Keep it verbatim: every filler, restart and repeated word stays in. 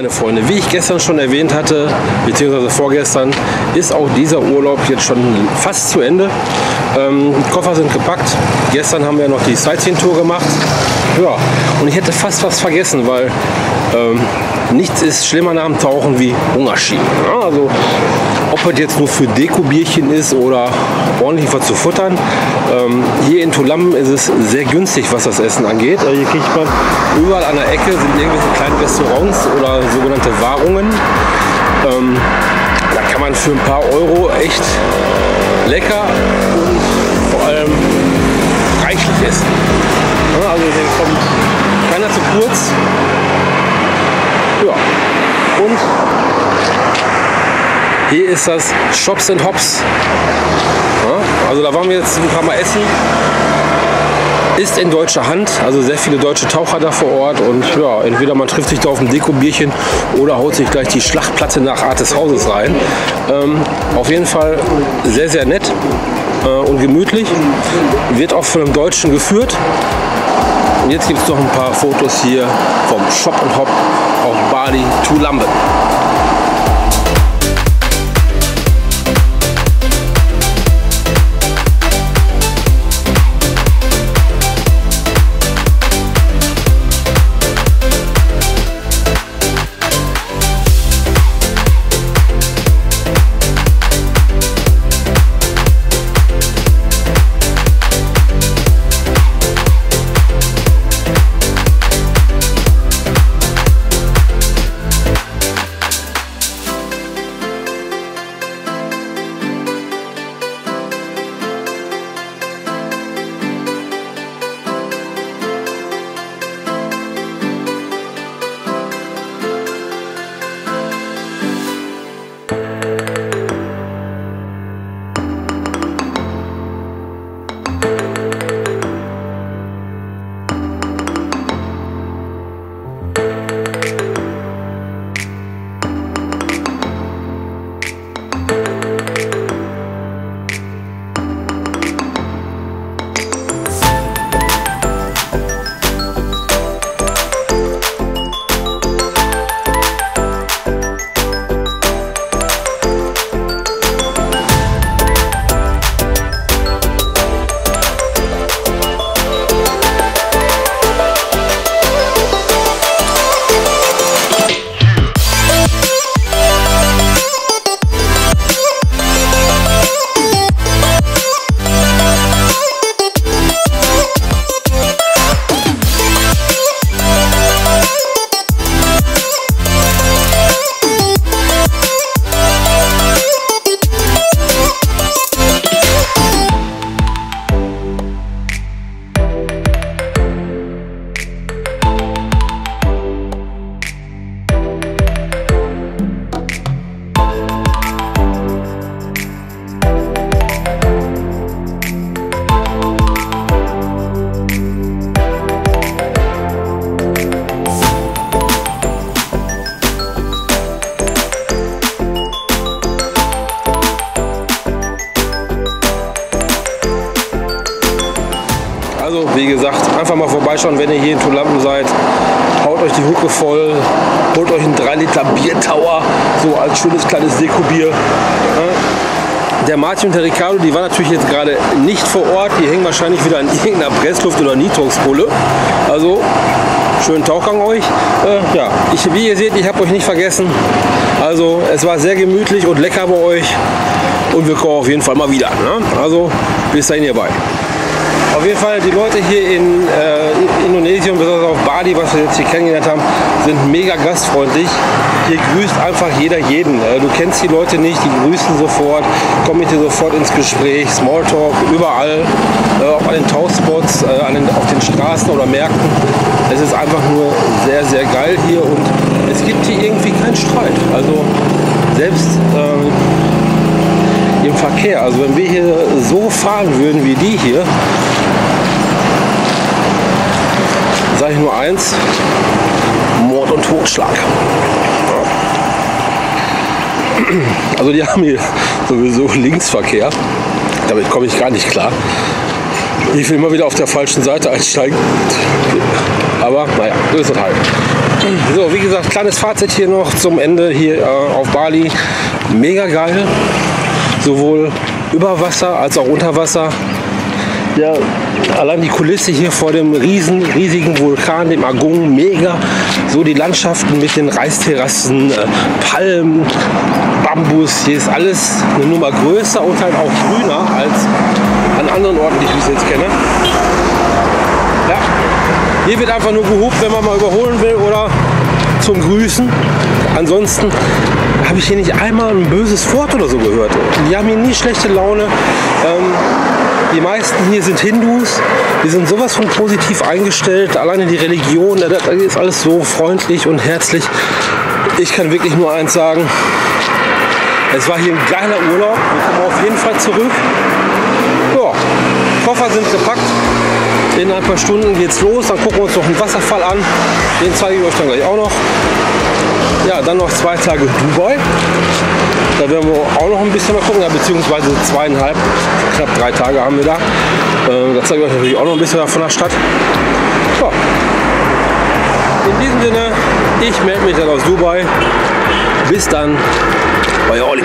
meine Freunde, wie ich gestern schon erwähnt hatte, beziehungsweise vorgestern, ist auch dieser Urlaub jetzt schon fast zu Ende. Ähm, Koffer sind gepackt. Gestern haben wir noch die Sightseeing-Tour gemacht. Ja, und ich hätte fast was vergessen, weil ähm, nichts ist schlimmer nach dem Tauchen wie Hungerschienen. Ja, also, ob es jetzt nur für Dekobierchen ist oder ordentlich was zu futtern. Ähm, hier in Tulamben ist es sehr günstig, was das Essen angeht. Hier kriegt man überall an der Ecke sind irgendwelche kleinen Restaurants oder sogenannte Warungen. Ähm, da kann man für ein paar Euro echt lecker und vor allem reichlich essen. Ja, also hier kommt keiner zu kurz. Ja. Und hier ist das Shops and Hops. Ja, also da waren wir jetzt ein paar Mal essen. Ist in deutscher Hand, also sehr viele deutsche Taucher da vor Ort. Und ja, entweder man trifft sich da auf ein Dekobierchen oder haut sich gleich die Schlachtplatte nach Art des Hauses rein. Ähm, auf jeden Fall sehr, sehr nett äh, und gemütlich. Wird auch von einem Deutschen geführt. Und jetzt gibt es noch ein paar Fotos hier vom Shop and Hop auf Bali, Tulamben. Wie gesagt, einfach mal vorbeischauen, wenn ihr hier in Tulamben seid, haut euch die Hucke voll, holt euch einen drei Liter Biertower, so als schönes kleines Dekobier. Der Martin und der Ricardo, die waren natürlich jetzt gerade nicht vor Ort, die hängen wahrscheinlich wieder an irgendeiner Pressluft oder Nitroxpulle. Also, schönen Tauchgang euch. Äh, ja, ich, wie ihr seht, ich habe euch nicht vergessen. Also, es war sehr gemütlich und lecker bei euch und wir kommen auf jeden Fall mal wieder. Ne? Also, bis dahin hierbei. Auf jeden Fall, die Leute hier in äh, Indonesien, besonders auf Bali, was wir jetzt hier kennengelernt haben, sind mega gastfreundlich. Hier grüßt einfach jeder jeden. Äh, du kennst die Leute nicht, die grüßen sofort, kommen mit dir sofort ins Gespräch, Smalltalk, überall, äh, auch an den Tauchspots, äh, an den, auf den Straßen oder Märkten. Es ist einfach nur sehr, sehr geil hier und es gibt hier irgendwie keinen Streit. Also selbst... Ähm, im Verkehr. Also wenn wir hier so fahren würden wie die hier, sage ich nur eins, Mord und Totschlag. Ja. Also die haben hier sowieso Linksverkehr, damit komme ich gar nicht klar. Ich will immer wieder auf der falschen Seite einsteigen, aber naja, so ist es halt. So, wie gesagt, kleines Fazit hier noch zum Ende hier äh, auf Bali. Mega geil, sowohl über Wasser als auch unter Wasser. Ja, allein die Kulisse hier vor dem riesen, riesigen Vulkan, dem Agung, mega. So die Landschaften mit den Reisterrassen, äh, Palmen, Bambus, hier ist alles eine Nummer größer und halt auch grüner als an anderen Orten, die ich bis jetzt kenne. Ja. Hier wird einfach nur gehupt, wenn man mal überholen will oder zum Grüßen. Ansonsten habe ich hier nicht einmal ein böses Wort oder so gehört. Die haben hier nie schlechte Laune. Ähm, Die meisten hier sind Hindus, die sind sowas von positiv eingestellt, alleine die Religion, da ist alles so freundlich und herzlich. Ich kann wirklich nur eins sagen, es war hier ein geiler Urlaub, wir kommen auf jeden Fall zurück. Ja, Koffer sind gepackt, in ein paar Stunden geht's los, dann gucken wir uns noch einen Wasserfall an, den zeige ich euch dann gleich auch noch. Ja, dann noch zwei Tage Dubai. Da werden wir auch noch ein bisschen mal gucken, ja, beziehungsweise zweieinhalb, knapp drei Tage haben wir da. Äh, da zeige ich euch natürlich auch noch ein bisschen von der Stadt. So. In diesem Sinne, ich melde mich dann aus Dubai. Bis dann, euer Olli.